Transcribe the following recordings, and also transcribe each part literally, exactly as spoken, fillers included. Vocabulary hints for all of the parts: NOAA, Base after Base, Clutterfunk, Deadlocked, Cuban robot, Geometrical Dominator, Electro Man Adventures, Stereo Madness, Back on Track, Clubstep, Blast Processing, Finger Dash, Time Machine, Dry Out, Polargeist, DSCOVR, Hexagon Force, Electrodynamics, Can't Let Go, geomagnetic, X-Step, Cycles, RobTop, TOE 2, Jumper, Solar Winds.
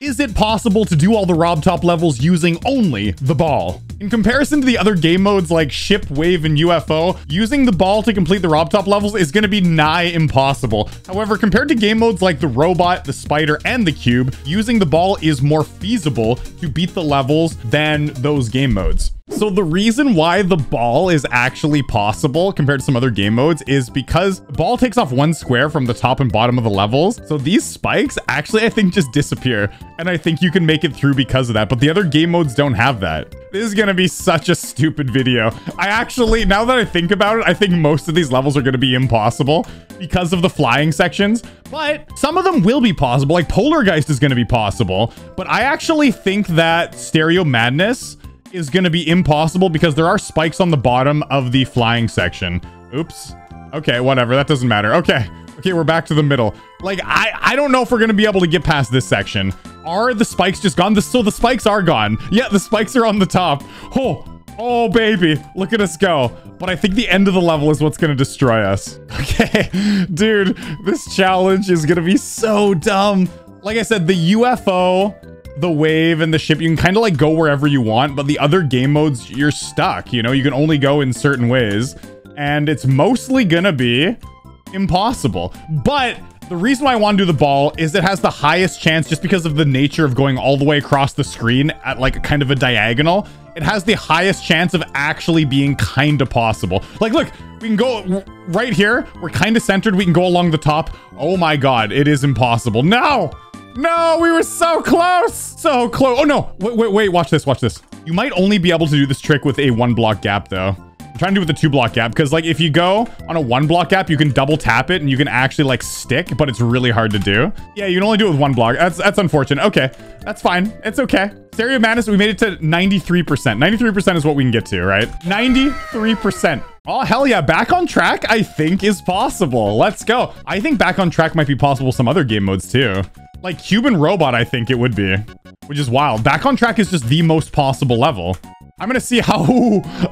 Is it possible to do all the RobTop levels using only the ball? In comparison to the other game modes like Ship, Wave, and U F O, using the ball to complete the RobTop levels is going to be nigh impossible. However, compared to game modes like the Robot, the Spider, and the Cube, using the ball is more feasible to beat the levels than those game modes. So the reason why the ball is actually possible compared to some other game modes is because the ball takes off one square from the top and bottom of the levels. So these spikes actually, I think, just disappear. And I think you can make it through because of that. But the other game modes don't have that. This is going to be such a stupid video. I actually, now that I think about it, I think most of these levels are going to be impossible because of the flying sections. But some of them will be possible. Like Polargeist is going to be possible. But I actually think that Stereo Madness is going to be impossible because there are spikes on the bottom of the flying section. Oops. Okay, whatever. That doesn't matter. Okay. Okay, we're back to the middle. Like, I, I don't know if we're going to be able to get past this section. Are the spikes just gone? The, so the spikes are gone. Yeah, the spikes are on the top. Oh, oh, baby. Look at us go. But I think the end of the level is what's going to destroy us. Okay, dude, this challenge is going to be so dumb. Like I said, the U F O, the Wave, and the Ship, you can kind of like go wherever you want, but the other game modes, you're stuck. You know, you can only go in certain ways, and it's mostly gonna be impossible. But the reason why I want to do the ball is it has the highest chance just because of the nature of going all the way across the screen at like kind of a diagonal. It has the highest chance of actually being kind of possible. Like, look, we can go right here. We're kind of centered. We can go along the top. Oh my God, it is impossible. No! No, we were so close. So close. Oh, no. Wait, wait, wait. Watch this. Watch this. You might only be able to do this trick with a one block gap, though. I'm trying to do it with a two block gap because, like, if you go on a one block gap, you can double tap it and you can actually, like, stick, but it's really hard to do. Yeah, you can only do it with one block. That's that's unfortunate. Okay, that's fine. It's okay. Stereo Madness, we made it to ninety-three percent. ninety-three percent is what we can get to, right? ninety-three percent. Oh, hell yeah. Back on Track, I think, is possible. Let's go. I think Back on Track might be possible some other game modes, too. Like Cuban Robot, I think it would be, which is wild. Back on Track is just the most possible level. I'm going to see how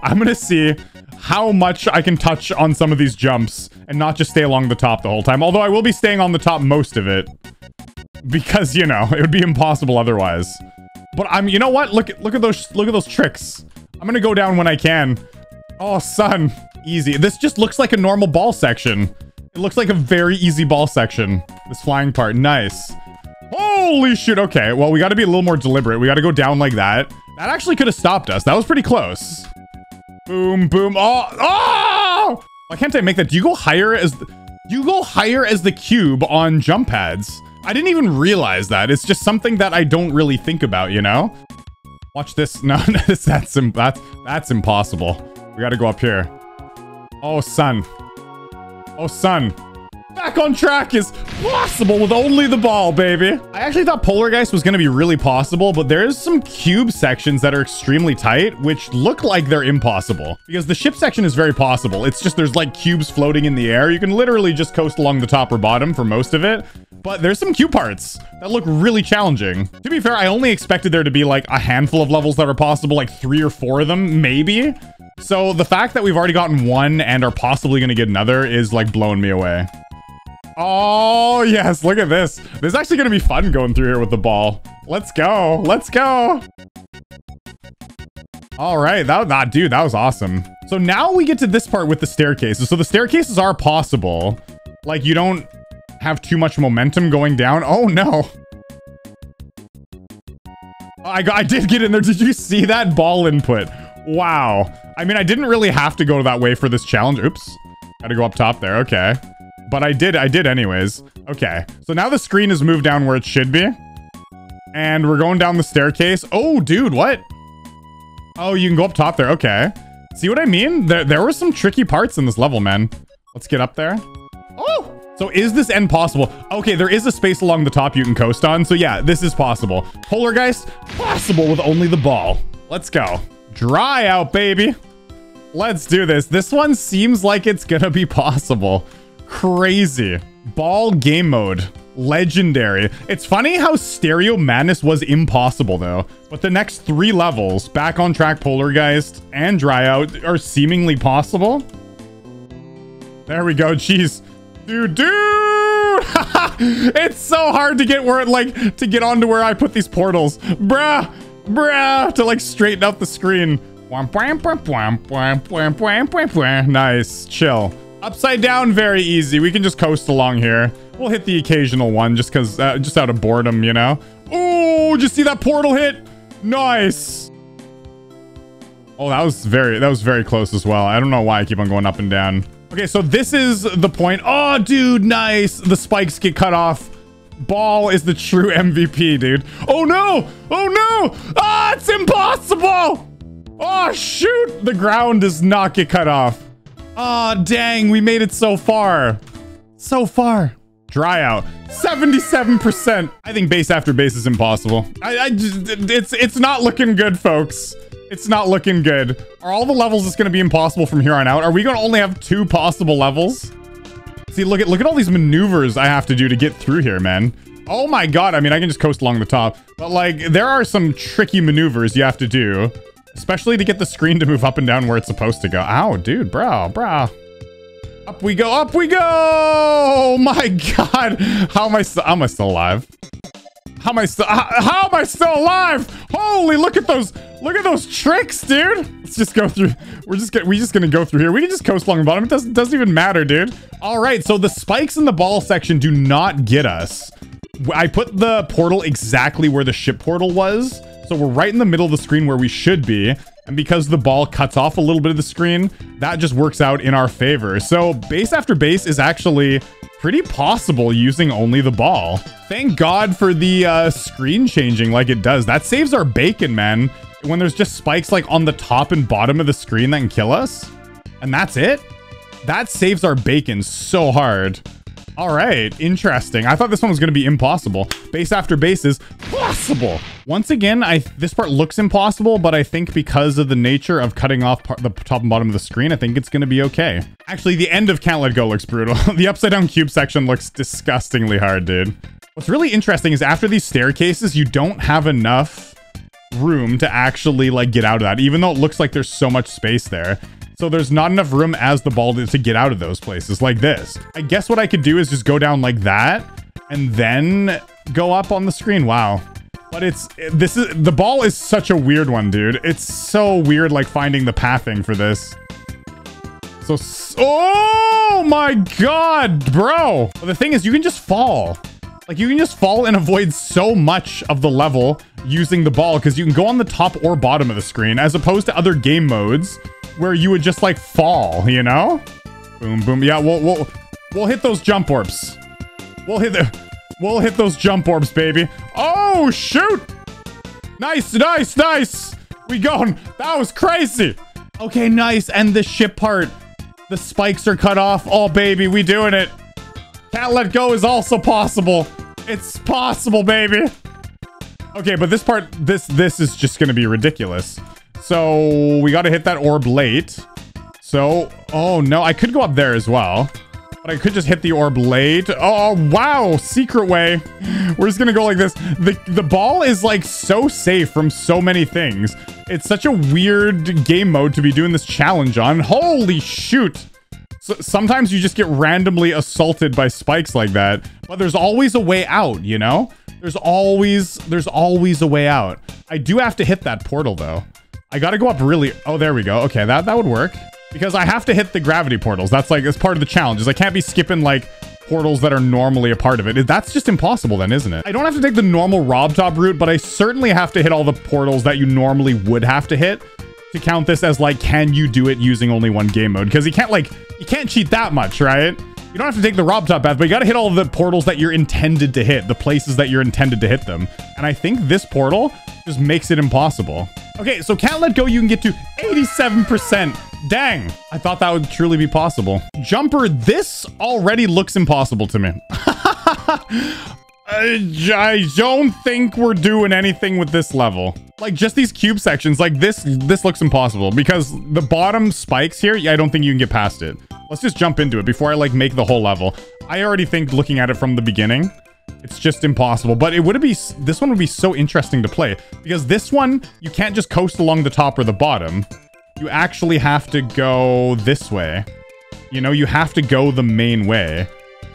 I'm going to see how much I can touch on some of these jumps and not just stay along the top the whole time. Although I will be staying on the top most of it because, you know, it would be impossible otherwise. But I'm, you know what? Look at look at those look at those tricks. I'm going to go down when I can. Oh, son. Easy. This just looks like a normal ball section. It looks like a very easy ball section. This flying part. Nice. Holy shit. Okay, well, we got to be a little more deliberate. We got to go down like that. That actually could have stopped us. That was pretty close. Boom, boom. Oh, oh! Why can't I make that? Do you go higher as the, do you go higher as the cube on jump pads? I didn't even realize that. It's just something that I don't really think about, you know? Watch this. No, that's, that's, that's, that's impossible. We got to go up here. Oh, son. Oh, son. Back on Track is possible with only the ball, baby. I actually thought Polargeist was going to be really possible, but there is some cube sections that are extremely tight, which look like they're impossible because the Ship section is very possible. It's just there's like cubes floating in the air. You can literally just coast along the top or bottom for most of it. But there's some cube parts that look really challenging. To be fair, I only expected there to be like a handful of levels that are possible, like three or four of them, maybe. So the fact that we've already gotten one and are possibly going to get another is like blowing me away. Oh, yes. Look at this. This is actually going to be fun going through here with the ball. Let's go. Let's go. All right. That, that, dude, that was awesome. So now we get to this part with the staircases. So the staircases are possible. Like, you don't have too much momentum going down. Oh, no. I, got, I did get in there. Did you see that ball input? Wow. I mean, I didn't really have to go that way for this challenge. Oops. Gotta go up top there. Okay. But I did, I did anyways. Okay, so now the screen is moved down where it should be. And we're going down the staircase. Oh, dude, what? Oh, you can go up top there, okay. See what I mean? There, there were some tricky parts in this level, man. Let's get up there. Oh! So is this end possible? Okay, there is a space along the top you can coast on. So yeah, this is possible. Polargeist, possible with only the ball. Let's go. Dry Out, baby. Let's do this. This one seems like it's gonna be possible. Crazy. Ball game mode. Legendary. It's funny how Stereo Madness was impossible, though. But the next three levels, Back on Track, Polargeist, and Dry Out, are seemingly possible. There we go. Jeez. Dude, dude! It's so hard to get where it like to get onto where I put these portals. Bruh, bruh, to like straighten out the screen. Nice, chill. Upside down, very easy. We can just coast along here. We'll hit the occasional one just because, uh, just out of boredom, you know? Oh, just see that portal hit? Nice. Oh, that was very, that was very close as well. I don't know why I keep on going up and down. Okay, so this is the point. Oh, dude, nice. The spikes get cut off. Ball is the true M V P, dude. Oh, no. Oh, no. Ah, it's impossible. Oh, shoot. The ground does not get cut off. Aw, oh, dang, we made it so far. So far. Dry out. seventy-seven percent. I think base after base is impossible. I, I just, it's, it's not looking good, folks. It's not looking good. Are all the levels just going to be impossible from here on out? Are we going to only have two possible levels? See, look at, look at all these maneuvers I have to do to get through here, man. Oh my God. I mean, I can just coast along the top. But like, there are some tricky maneuvers you have to do. Especially to get the screen to move up and down where it's supposed to go. Ow, dude, bro, bro. Up we go, up we go! Oh my God. How am I still, how am I still alive? How am I still, how, how am I still alive? Holy, look at those, look at those tricks, dude. Let's just go through, we're just gonna, we're just gonna go through here. We can just coast along the bottom. It doesn't, doesn't even matter, dude. All right, so the spikes in the ball section do not get us. I put the portal exactly where the ship portal was. So we're right in the middle of the screen where we should be. And because the ball cuts off a little bit of the screen, that just works out in our favor. So base after base is actually pretty possible using only the ball. Thank God for the uh, screen changing like it does. That saves our bacon, man. When there's just spikes like on the top and bottom of the screen that can kill us. And that's it. That saves our bacon so hard. All right, interesting. I thought this one was going to be impossible. Base after base is possible. Once again, I this part looks impossible, but I think because of the nature of cutting off part, the top and bottom of the screen, I think it's going to be okay. Actually, the end of Can't Let Go looks brutal. The upside down cube section looks disgustingly hard, dude. What's really interesting is after these staircases, you don't have enough room to actually like get out of that, even though it looks like there's so much space there. So there's not enough room as the ball to get out of those places like this. I guess what I could do is just go down like that and then go up on the screen. Wow. But it's, this is, the ball is such a weird one, dude. It's so weird, like finding the pathing for this. So, oh my God, bro. But the thing is you can just fall. Like you can just fall and avoid so much of the level using the ball because you can go on the top or bottom of the screen as opposed to other game modes where you would just like fall, you know? Boom, boom. Yeah, we'll we'll we'll hit those jump orbs. We'll hit the we'll hit those jump orbs, baby. Oh shoot! Nice, nice, nice. We going. That was crazy. Okay, nice. And the ship part, the spikes are cut off. Oh baby, we doing it. Can't Let Go is also possible. It's possible, baby. Okay, but this part, this this is just gonna be ridiculous. So we got to hit that orb late. So, oh no, I could go up there as well, but I could just hit the orb late. Oh, wow. Secret way. We're just going to go like this. The, the ball is like so safe from so many things. It's such a weird game mode to be doing this challenge on. Holy shoot. So, sometimes you just get randomly assaulted by spikes like that, but there's always a way out, you know, there's always, there's always a way out. I do have to hit that portal though. I gotta go up really... Oh, there we go. Okay, that, that would work. Because I have to hit the gravity portals. That's like, that's part of the challenge. Is I can't be skipping like portals that are normally a part of it. That's just impossible then, isn't it? I don't have to take the normal RobTop route, but I certainly have to hit all the portals that you normally would have to hit to count this as like, can you do it using only one game mode? Because you can't like, you can't cheat that much, right? You don't have to take the RobTop path, but you gotta hit all the portals that you're intended to hit, the places that you're intended to hit them. And I think this portal just makes it impossible. Okay, so Can't Let Go, you can get to eighty-seven percent. Dang, I thought that would truly be possible. Jumper, this already looks impossible to me. I don't think we're doing anything with this level. Like just these cube sections, like this, this looks impossible because the bottom spikes here, I don't think you can get past it. Let's just jump into it before I like make the whole level. I already think looking at it from the beginning, it's just impossible, but it would be, this one would be so interesting to play because this one, you can't just coast along the top or the bottom. You actually have to go this way. You know, you have to go the main way.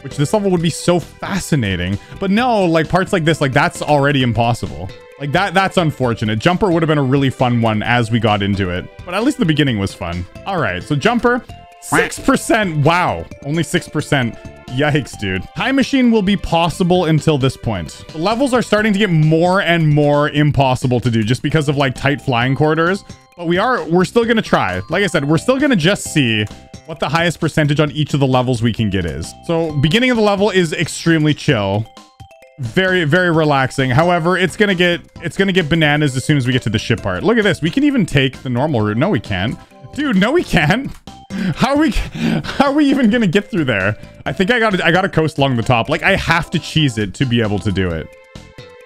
which this level would be so fascinating. But no, like parts like this, like that's already impossible. Like that, that's unfortunate. Jumper would have been a really fun one as we got into it, but at least the beginning was fun. All right, so Jumper, six percent. Wow, only six percent. Yikes, dude. Time Machine will be possible until this point. The levels are starting to get more and more impossible to do just because of like tight flying corridors. But we are, we're still going to try. Like I said, we're still going to just see what the highest percentage on each of the levels we can get is. So beginning of the level is extremely chill. Very, very relaxing. However, it's going to get, it's going to get bananas as soon as we get to the ship part. Look at this. We can even take the normal route. No, we can't. Dude, no, we can't. How are we, how are we even going to get through there? I think I got I got to coast along the top. Like, I have to cheese it to be able to do it.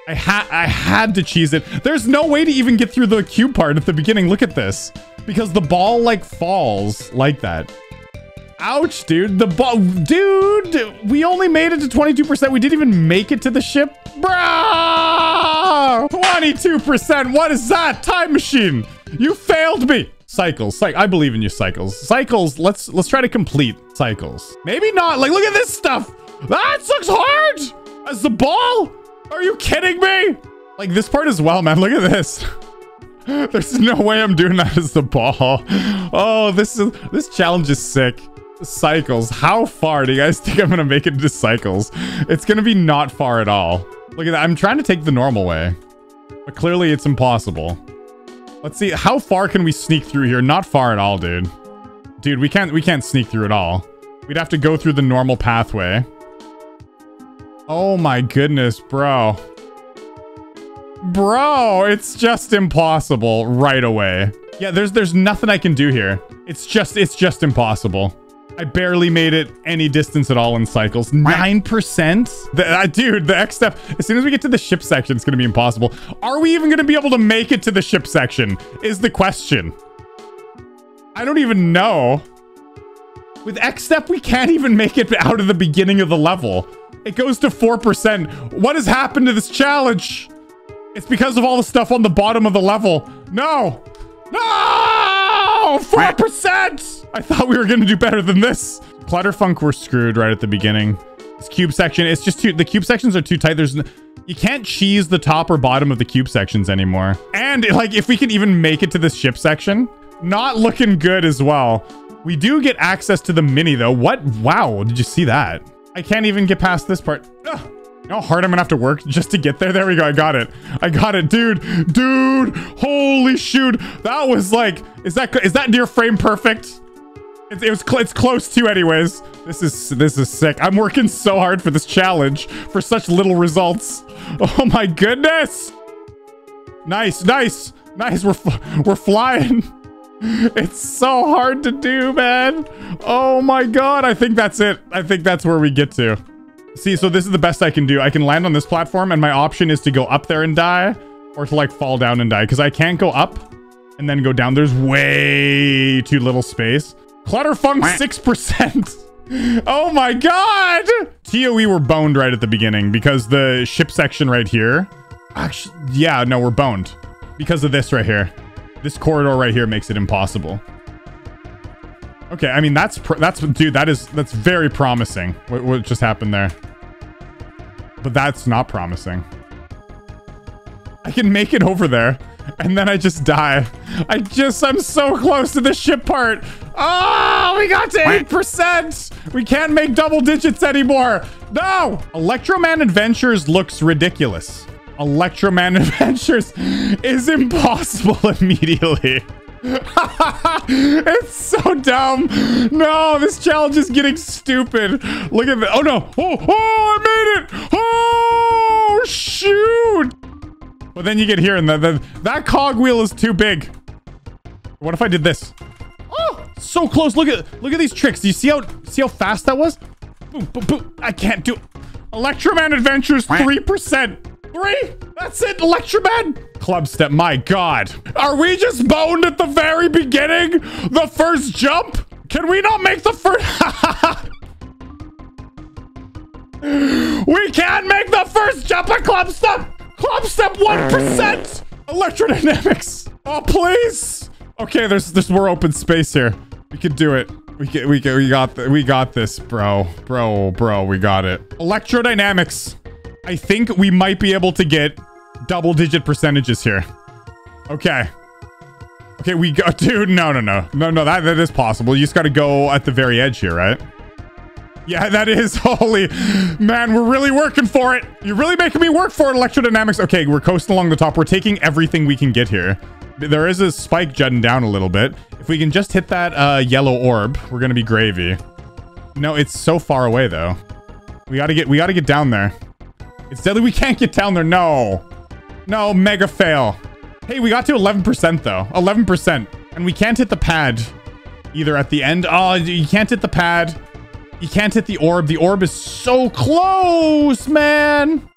I, ha I had to cheese it. There's no way to even get through the cube part at the beginning. Look at this. Because the ball, like, falls like that. Ouch, dude. The ball... Dude! We only made it to twenty-two percent. We didn't even make it to the ship. Bro! twenty-two percent! What is that? Time Machine! You failed me! Cycles, Cy I believe in you, Cycles. Cycles, let's let's try to complete Cycles. Maybe not. Like, look at this stuff. That looks hard as the ball. Are you kidding me? Like this part as well, man. Look at this. There's no way I'm doing that as the ball. Oh, this is this challenge is sick. Cycles. How far do you guys think I'm gonna make it into Cycles? It's gonna be not far at all. Look at that. I'm trying to take the normal way, but clearly it's impossible. Let's see, how far can we sneak through here? Not far at all, dude. Dude, we can't we can't sneak through at all. We'd have to go through the normal pathway. Oh my goodness, bro. Bro, it's just impossible right away. Yeah, there's there's nothing I can do here. It's just it's just impossible. I barely made it any distance at all in Cycles. nine percent? The, uh, dude, the X-Step, as soon as we get to the ship section, it's going to be impossible. Are we even going to be able to make it to the ship section is the question. I don't even know. With X-Step, we can't even make it out of the beginning of the level. It goes to four percent. What has happened to this challenge? It's because of all the stuff on the bottom of the level. No. No! four percent! I thought we were going to do better than this. Clutterfunk, we're screwed right at the beginning. This cube section, it's just too... The cube sections are too tight. There's... No, you can't cheese the top or bottom of the cube sections anymore. And, like, if we can even make it to this ship section, not looking good as well. We do get access to the mini, though. What? Wow, did you see that? I can't even get past this part. Ugh. You know how hard I'm gonna have to work just to get there? There we go. I got it. I got it, dude. Dude. Holy shoot. That was, like... Is that, is that near frame perfect? It, it was cl it's close to anyways. This is this is sick. I'm working so hard for this challenge for such little results. Oh my goodness. Nice, nice, nice. We're fl we're flying. It's so hard to do, man. Oh my god. I think that's it. I think that's where we get to. See, so this is the best I can do. I can land on this platform and my option is to go up there and die or to like fall down and die because I can't go up and then go down. There's way too little space. Clutterfunk six percent. Oh my god! T O E were boned right at the beginning because the ship section right here. Actually, yeah, no, we're boned. Because of this right here. This corridor right here makes it impossible. Okay, I mean, that's, pr that's dude, that is, that's very promising. What, what just happened there? But that's not promising. I can make it over there. And then I just die. I just, I'm so close to the ship part. Oh, we got to eight percent. We can't make double digits anymore. No. Electro Man Adventures looks ridiculous. Electro Man Adventures is impossible immediately. It's so dumb. No, this challenge is getting stupid. Look at the, oh no. Oh, oh, I made it. Oh, shoot. But then you get here and the, the, that cogwheel is too big. What if I did this? Oh, so close. Look at look at these tricks. Do you see how see how fast that was? Boom, boom, boom. I can't do it. Electro Man Adventures three percent. Three? That's it, Electro Man. Clubstep, my god. Are we just boned at the very beginning? The first jump? Can we not make the first... We can't make the first jump at Clubstep! Clubstep one percent! Electrodynamics! Oh, please! Okay, there's, there's more open space here. We can do it. We get, we get, we got, the, we got this, bro, bro, bro. We got it. Electrodynamics. I think we might be able to get double-digit percentages here. Okay. Okay, we go, dude. No, no, no, no, no. That that is possible. You just got to go at the very edge here, right? Yeah, that is holy. Man, we're really working for it. You're really making me work for it, Electrodynamics. Okay, we're coasting along the top. We're taking everything we can get here. There is a spike jutting down a little bit. If we can just hit that uh, yellow orb, we're gonna be gravy. No, it's so far away though. We gotta get, we gotta get down there. It's deadly. We can't get down there. No, no, mega fail. Hey, we got to eleven percent though. eleven percent, and we can't hit the pad either at the end. Oh, you can't hit the pad. You can't hit the orb. The orb is so close, man.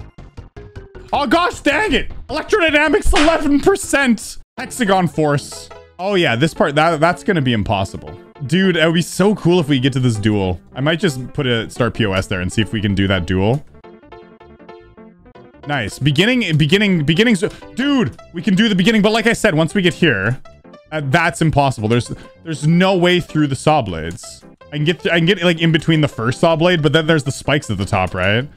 Oh, gosh, dang it. Electrodynamics, eleven percent. Hexagon Force. Oh, yeah, this part, that that's going to be impossible. Dude, it would be so cool if we get to this duel. I might just put a start P O S there and see if we can do that duel. Nice. Beginning, beginning, beginnings. Dude, we can do the beginning. But like I said, once we get here, uh, that's impossible. There's there's no way through the saw blades. I can get I can get like in between the first saw blade, but then there's the spikes at the top, right?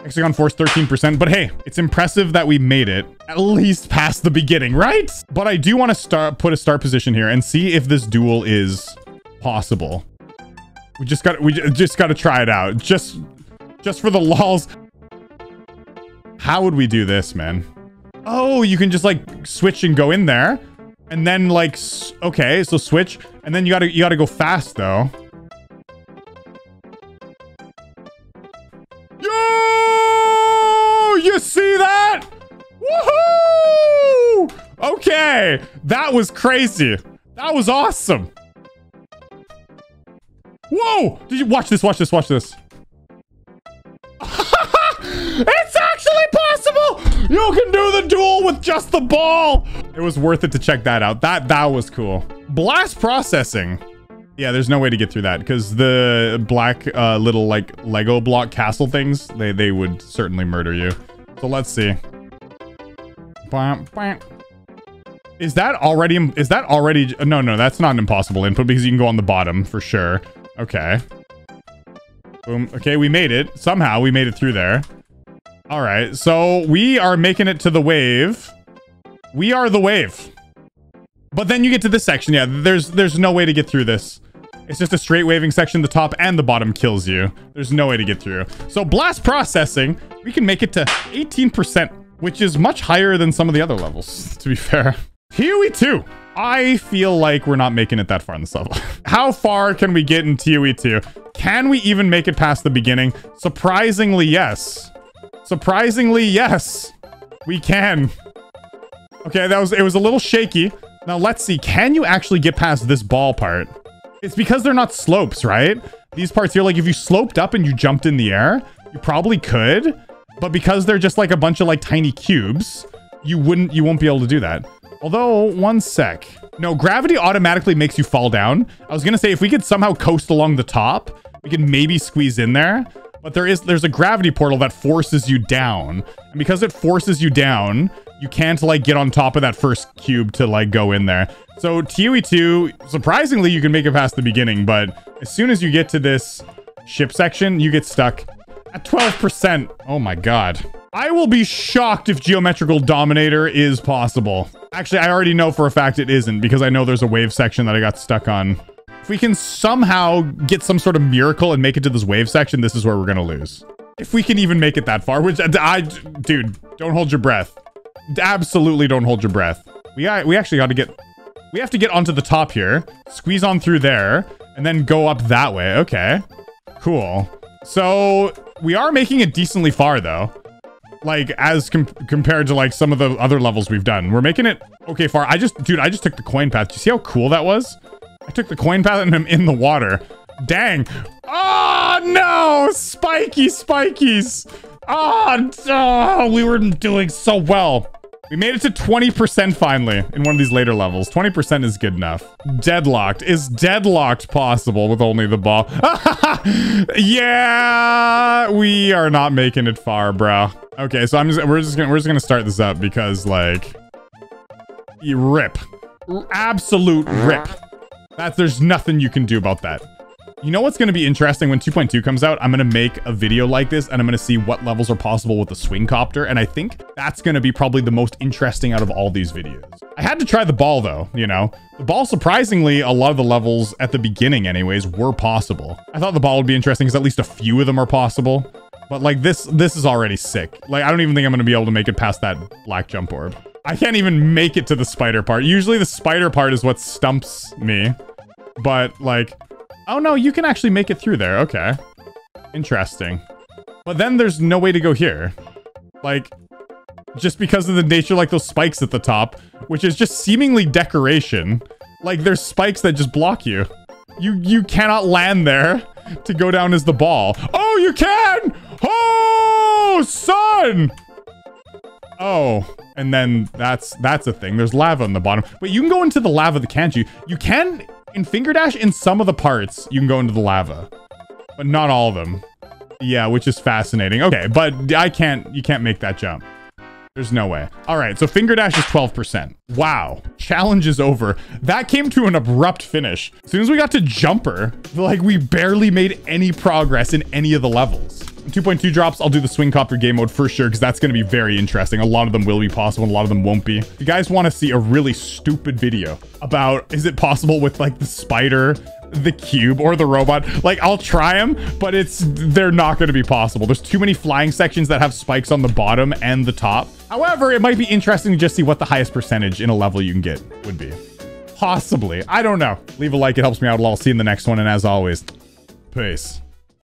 Hexagon Force thirteen percent, but hey, it's impressive that we made it at least past the beginning, right? But I do want to start put a start position here and see if this duel is possible. We just got we just got to try it out. Just just for the lols. How would we do this, man? Oh, you can just like switch and go in there and then like okay, so switch and then you got to you got to go fast though. You see that? Woohoo! Okay, that was crazy. That was awesome. Whoa! Did you watch this? Watch this? Watch this? It's actually possible. You can do the duel with just the ball. It was worth it to check that out. That that was cool. Blast processing. Yeah, there's no way to get through that because the black uh, little like Lego block castle things, they they would certainly murder you. So let's see. Is that already, is that already, no, no, that's not an impossible input because you can go on the bottom for sure. Okay. Boom. Okay, we made it. Somehow we made it through there. All right, so we are making it to the wave. We are the wave. But then you get to this section. Yeah, there's there's no way to get through this. It's just a straight waving section. The top and the bottom kills you. There's no way to get through. So blast processing, we can make it to eighteen percent, which is much higher than some of the other levels, to be fair. T O E two. I feel like we're not making it that far in this level. How far can we get in T O E two? Can we even make it past the beginning? Surprisingly, yes. Surprisingly, yes. We can. Okay, that was it was a little shaky. Now let's see, can you actually get past this ball part? It's because they're not slopes, right? These parts here, like if you sloped up and you jumped in the air, you probably could, but because they're just like a bunch of like tiny cubes, you wouldn't, you won't be able to do that. Although, one sec. No, gravity automatically makes you fall down. I was gonna say, if we could somehow coast along the top, we could maybe squeeze in there, but there is, there's a gravity portal that forces you down. And because it forces you down, you can't like get on top of that first cube to like go in there. So T O E two, surprisingly, you can make it past the beginning, but as soon as you get to this ship section, you get stuck at twelve percent. Oh my God. I will be shocked if Geometrical Dominator is possible. Actually, I already know for a fact it isn't because I know there's a wave section that I got stuck on. If we can somehow get some sort of miracle and make it to this wave section, this is where we're gonna lose. If we can even make it that far, which I, dude, don't hold your breath. Absolutely don't hold your breath. We we actually got to get... We have to get onto the top here. Squeeze on through there. And then go up that way. Okay. Cool. So, we are making it decently far, though. Like, as com compared to, like, some of the other levels we've done. We're making it okay far. I just... Dude, I just took the coin path. Do you see how cool that was? I took the coin path and I'm in the water. Dang. Oh, no! Spiky spikies! Oh, oh, we were doing so well. We made it to twenty percent finally in one of these later levels. twenty percent is good enough. Deadlocked. Is deadlocked possible with only the ball? Yeah, we are not making it far, bro. Okay, so I'm just, we're just gonna we're just gonna start this up because like you rip. Absolute rip. That's there's nothing you can do about that. You know what's going to be interesting when two point two comes out? I'm going to make a video like this and I'm going to see what levels are possible with the swing copter. And I think that's going to be probably the most interesting out of all these videos. I had to try the ball though, you know. The ball, surprisingly, a lot of the levels at the beginning anyways were possible. I thought the ball would be interesting because at least a few of them are possible. But like this, this is already sick. Like I don't even think I'm going to be able to make it past that black jump orb. I can't even make it to the spider part. Usually the spider part is what stumps me. But like... oh no, you can actually make it through there. Okay. Interesting. But then there's no way to go here. Like, just because of the nature, like those spikes at the top, which is just seemingly decoration. Like there's spikes that just block you. You you cannot land there to go down as the ball. Oh, you can! Oh, son! Oh, and then that's that's a thing. There's lava on the bottom. But you can go into the lava, can't you? You can... in Finger Dash, in some of the parts, you can go into the lava, but not all of them. Yeah, which is fascinating. Okay, but I can't, you can't make that jump. There's no way. All right, so Finger Dash is twelve percent. Wow, challenge is over. That came to an abrupt finish. As soon as we got to Jumper, like we barely made any progress in any of the levels. two point two drops, I'll do the swing copter game mode for sure, because that's going to be very interesting. A lot of them will be possible, a lot of them won't be. If you guys want to see a really stupid video about is it possible with like the spider, the cube, or the robot, like I'll try them, but it's they're not going to be possible. There's too many flying sections that have spikes on the bottom and the top. However, it might be interesting to just see what the highest percentage in a level you can get would be. Possibly. I don't know. Leave a like, it helps me out. I'll see you in the next one, and as always, peace.